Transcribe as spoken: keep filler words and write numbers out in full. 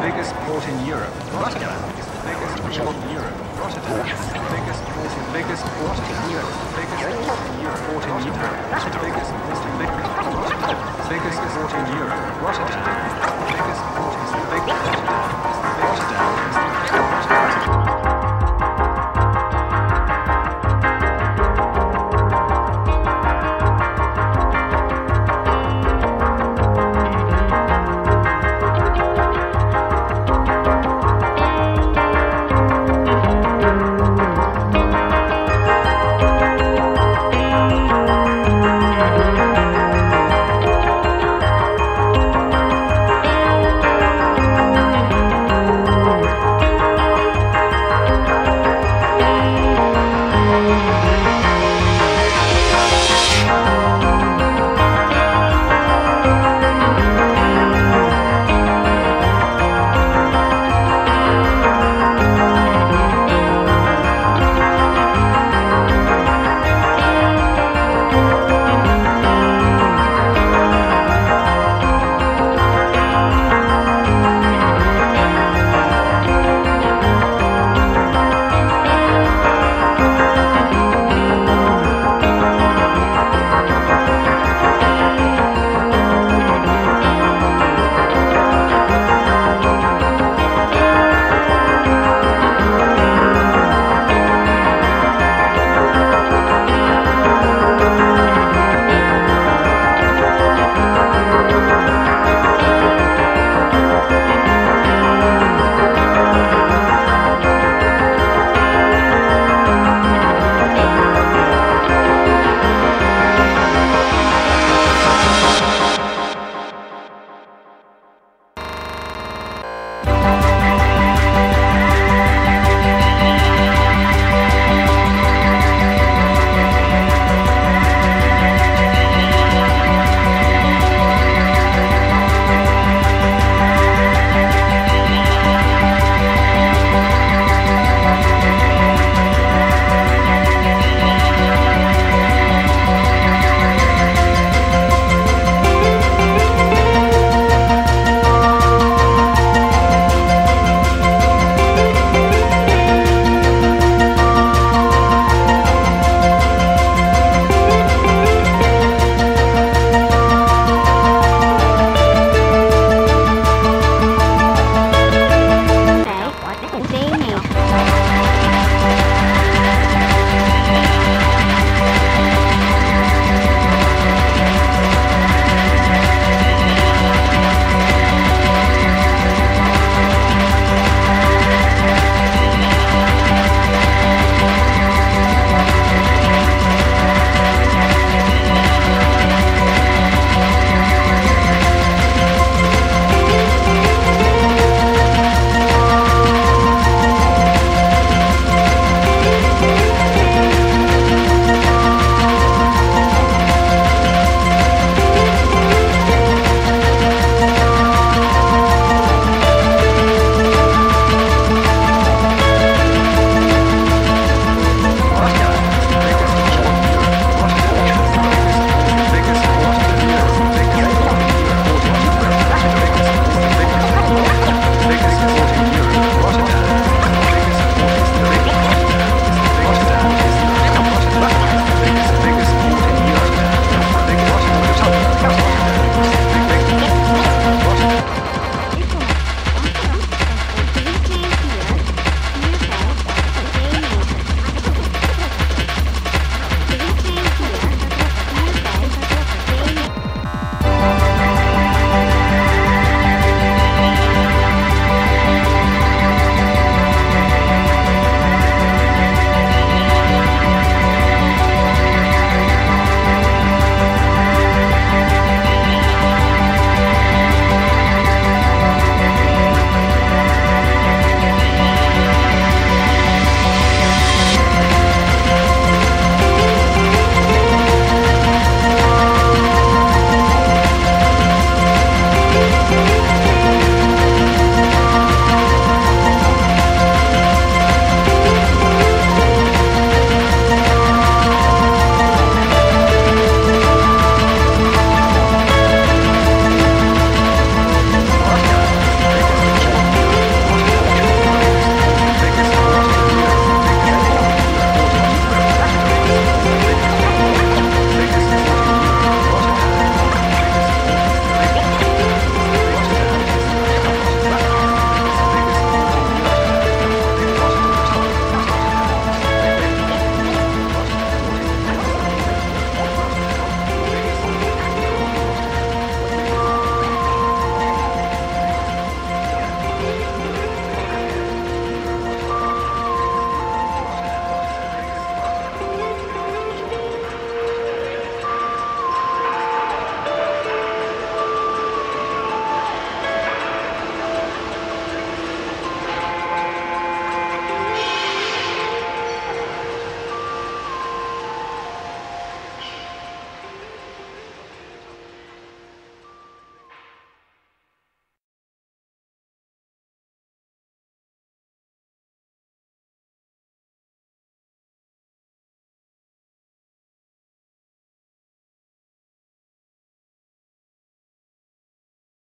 Biggest port in Europe, Rotterdam.